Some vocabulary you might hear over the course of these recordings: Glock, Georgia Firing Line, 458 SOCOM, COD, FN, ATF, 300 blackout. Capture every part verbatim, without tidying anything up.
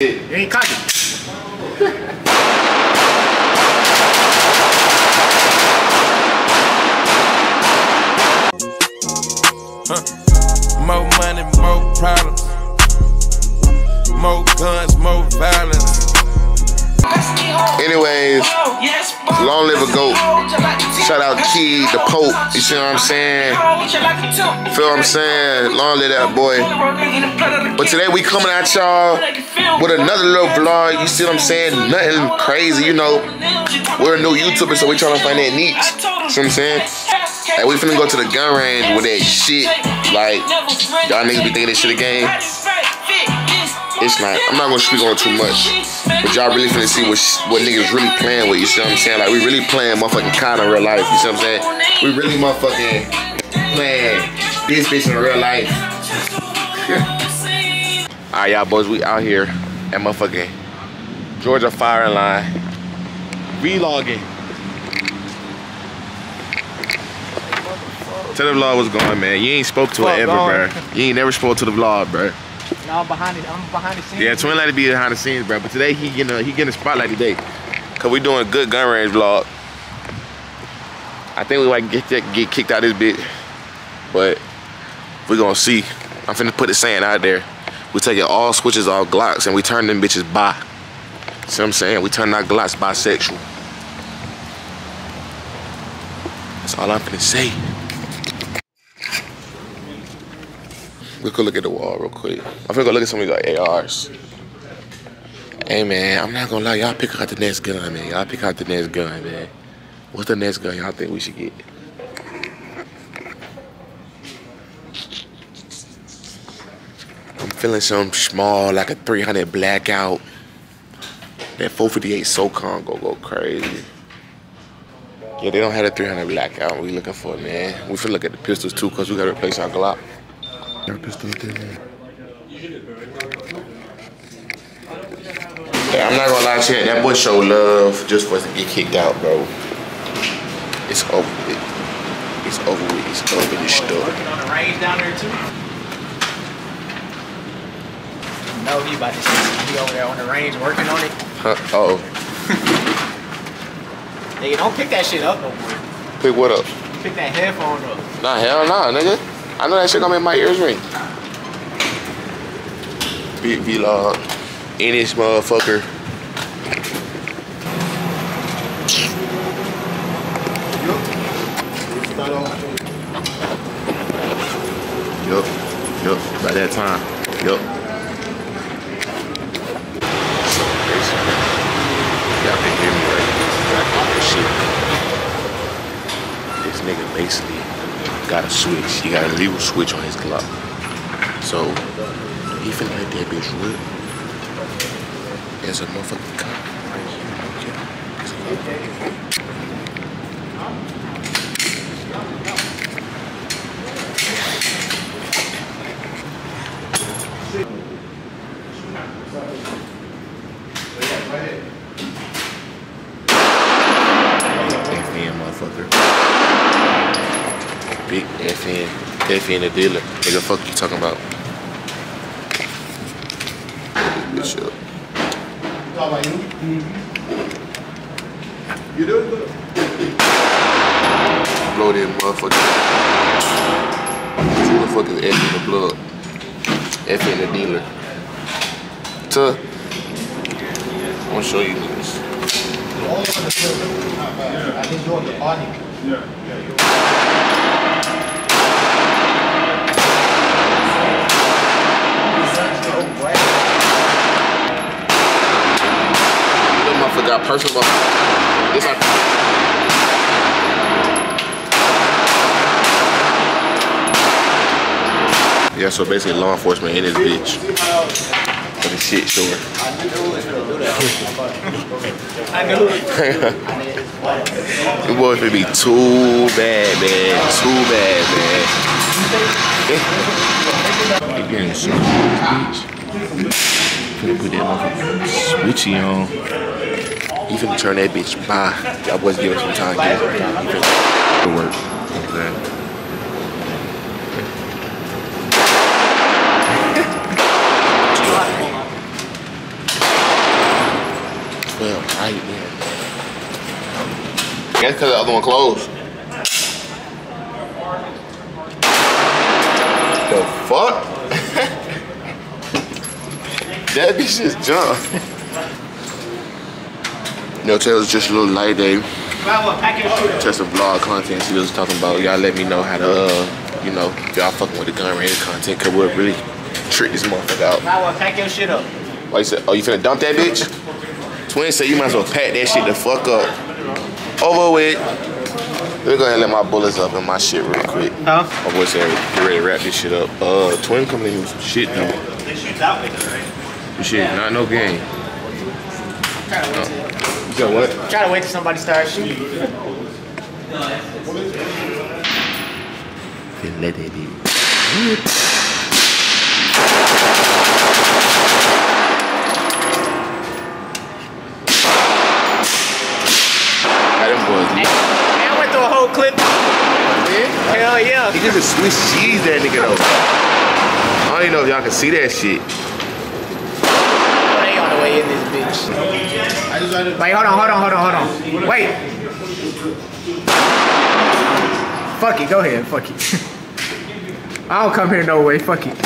You ain't cocky. Huh. More money, more problems. More guns, more violence. Anyways, long live a goat. Shout out Key, the Pope. You see what I'm saying? Feel what I'm saying? Long live that boy. But today we coming at y'all with another little vlog. You see what I'm saying? Nothing crazy, you know. We're a new YouTuber, so we trying to find that niche. See what I'm saying? Like, we finna go to the gun range with that shit. Like, y'all niggas be thinking this shit again. It's not, I'm not gonna speak on too much, but y'all really finna see what, what niggas really playing with, you see what I'm saying? Like, we really playing motherfucking COD in real life, you see what I'm saying? We really motherfucking playing this bitch in real life. Alright, y'all boys, we out here at motherfucking Georgia Firing Line. Vlogging. Tell the vlog what's going, man. You ain't spoke to it ever, bro. You ain't never spoke to the vlog, bro. No, behind it. I'm behind the scenes. Yeah, Twin Light be behind the scenes, bro. But today he getting a, he getting a spotlight today, cause we doing a good gun range vlog. I think we might get get kicked out of this bitch, but we gonna see. I'm finna put the saying out there. We taking all switches, all Glocks, and we turn them bitches bi. See what I'm saying? We turn our Glocks bisexual. That's all I'm finna say. We could look at the wall real quick. I'm finna go look at some of these like A Rs. Hey man, I'm not gonna lie, y'all pick out the next gun, man. Y'all pick out the next gun, man. What's the next gun y'all think we should get? I'm feeling something small, like a three hundred blackout. That four fifty-eight SOCOM go go crazy. Yeah, they don't have a three hundred blackout. We looking for it, man. We finna look at the pistols too, cause we gotta replace our Glock. Yeah, I'm not gonna lie to you, that boy show love just for us to get kicked out, bro. It's over with. It's over with. It's over this stuff. No, he about to be over there on the range working on it. Huh? Uh oh. Nigga, don't pick that shit up no more. Pick what up? Pick that headphone up. Nah, hell nah, nigga. I know that shit gonna make my ears ring. Big vlog in this motherfucker. Yup. Yup. By that time. Yup. Y'all can hear me right now. This nigga basically got a switch. He got a legal switch on his Glock. So he finna let that bitch rip. There's a motherfucking cop right here. Okay. There's a cop. F and N motherfucker. Big F and N, F and N the dealer. Nigga, fuck you talking about? This bitch up. You do it good. Blow that motherfucker. Who the fuck is F and N the blood? F and N the dealer. Tuh. I'm gonna show you this. I think you're the audience. Yeah, yeah, you're got personal. This our yeah, so basically law enforcement in this bitch. For the shit sure. I knew it could do that. I knew it. It wasn't be too bad, man. Too bad, man. You're getting shit on this bitch. Put that switchy on. You finna turn that bitch by. Y'all boys give it some time. Give it right now. You finna work. smell right there. That's because the other one closed. The fuck? That bitch just jumped. No, tell us just a little light day. Just a vlog content she was talking about. Y'all let me know how to, uh, you know, y'all fucking with the gun range content, because we'll really trick this motherfucker out. I will pack your shit up. Why you said, oh, you finna dump that bitch? Twin said you might as well pack that shit the fuck up. Over with. Let me go ahead and let my bullets up and my shit real quick. Huh? My boy said, get ready to wrap this shit up. Uh, Twin coming in here with some shit, though. They shoot out with it, right? This shit, yeah. Not no game. No. So what? Try to wait till somebody starts shooting. Let it be. I went through a whole clip. Yeah. Hell yeah. He just Swiss cheese that nigga though. I don't even know if y'all can see that shit. In this bitch. Wait, hold on, hold on, hold on, hold on. Wait. Fuck it, go ahead, fuck it. I don't come here no way, fuck it.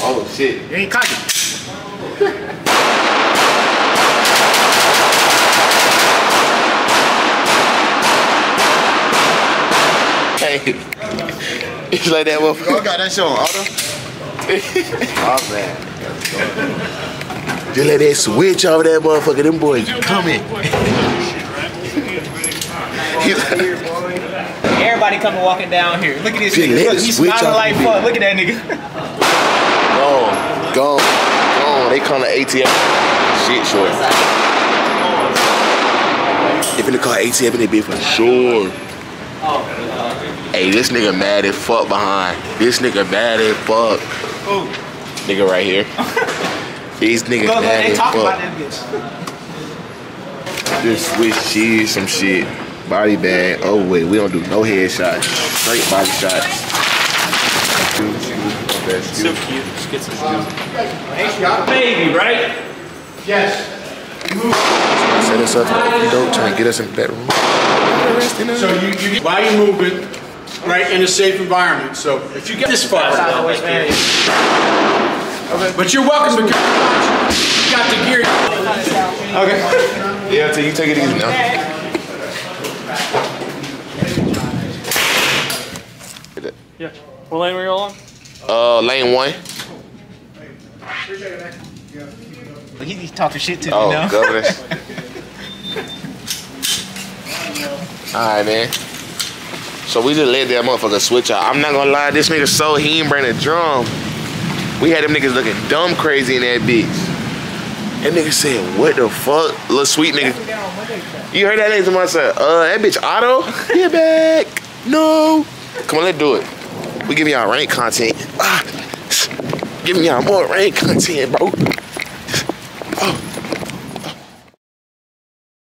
Oh shit. You ain't cocky. Hey. It's like that one. Y'all got that shit on auto? Oh man. Just let that switch over that motherfucker. Them boys coming. Everybody coming walking down here. Look at this nigga. Look, he's smiling like fuck. Look at that nigga. Gone. Gone. Gone. They call the A T F. Shit short. They finna call A T F and they be for sure. Hey, this nigga mad as fuck behind. This nigga mad as fuck. Ooh. Nigga right here. These niggas look, mad as fuck. About that bitch. Just switch cheese, some shit. Body bag. Oh wait, we don't do no head shots. Straight body shots. So cute. Just get some uh, baby, right? Yes. Set us up for dope. Trying to get us in that room. So you, you body movement. Right, in a safe environment. So if you get this far, okay. But you're welcome to come. You got the gear. Okay. Yeah, so you take it easy now. Yeah. What lane were you on? Uh, lane one. He's talking shit to me oh, now. All right, man. So we just let that motherfucker switch out. I'm not gonna lie, this nigga so he ain't bring a drum. We had them niggas looking dumb crazy in that bitch. That nigga said, what the fuck? Little sweet nigga. You heard that nigga to myself, uh, that bitch auto? Get back. No. Come on, let's do it. We giving y'all rank content. Ah, giving y'all more rank content, bro.